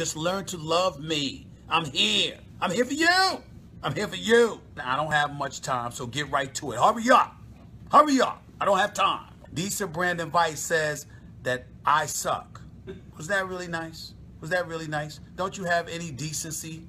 Just learn to love me. I'm here. I'm here for you. I'm here for you. I don't have much time, so get right to it. Hurry up. Hurry up. I don't have time. Deacon Brandon White says that I suck. Was that really nice? Was that really nice? Don't you have any decency?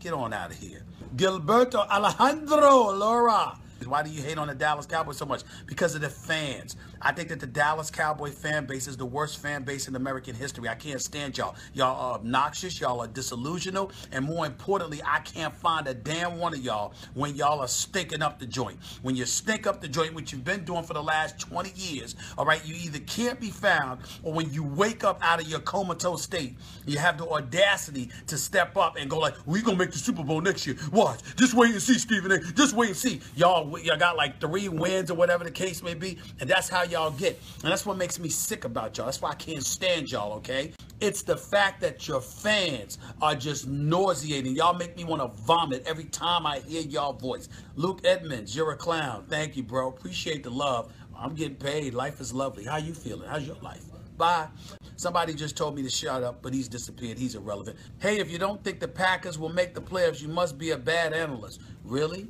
Get on out of here. Gilberto Alejandro, Laura. Why do you hate on the Dallas Cowboys so much? Because of the fans. I think that the Dallas Cowboy fan base is the worst fan base in American history. I can't stand y'all. Y'all are obnoxious. Y'all are disillusional. And more importantly, I can't find a damn one of y'all when y'all are stinking up the joint. When you stink up the joint, which you've been doing for the last 20 years, all right, you either can't be found, or when you wake up out of your comatose state, you have the audacity to step up and go like, we're going to make the Super Bowl next year. Watch. Just wait and see, Stephen A. Just wait and see. Y'all got like 3 wins or whatever the case may be, and that's how y'all get. And that's what makes me sick about y'all. That's why I can't stand y'all, okay? It's the fact that your fans are just nauseating. Y'all make me want to vomit every time I hear y'all voice. Luke Edmonds, you're a clown. Thank you, bro. Appreciate the love. I'm getting paid. Life is lovely. How you feeling? How's your life? Bye. Somebody just told me to shut up, but he's disappeared. He's irrelevant. Hey, if you don't think the Packers will make the playoffs, you must be a bad analyst. Really?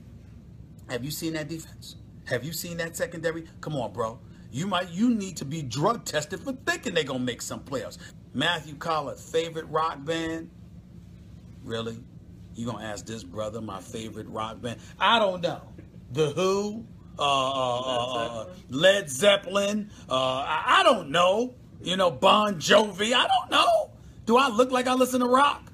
Have you seen that defense? Have you seen that secondary? Come on, bro. You need to be drug tested for thinking they're going to make some playoffs. Matthew Collard, favorite rock band? Really? You going to ask this brother my favorite rock band? I don't know. The Who? Led Zeppelin? I don't know. You know, Bon Jovi? I don't know. Do I look like I listen to rock?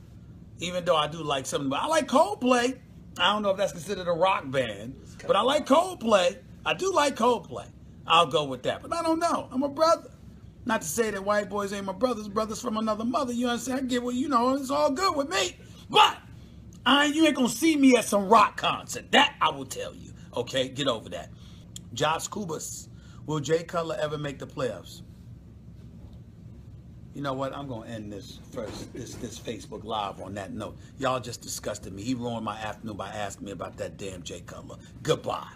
Even though I do like something. But I like Coldplay. I don't know if that's considered a rock band, but I like Coldplay. I do like Coldplay. I'll go with that, but I don't know. I'm a brother. Not to say that white boys ain't my brothers. Brothers from another mother. You understand? I get what you know. It's all good with me, but you ain't going to see me at some rock concert. That I will tell you. Okay, get over that. Josh Kubas, will Jay Cutler ever make the playoffs? You know what? I'm going to end this first, this Facebook Live on that note. Y'all just disgusted me. He ruined my afternoon by asking me about that damn Jay Cutler. Goodbye.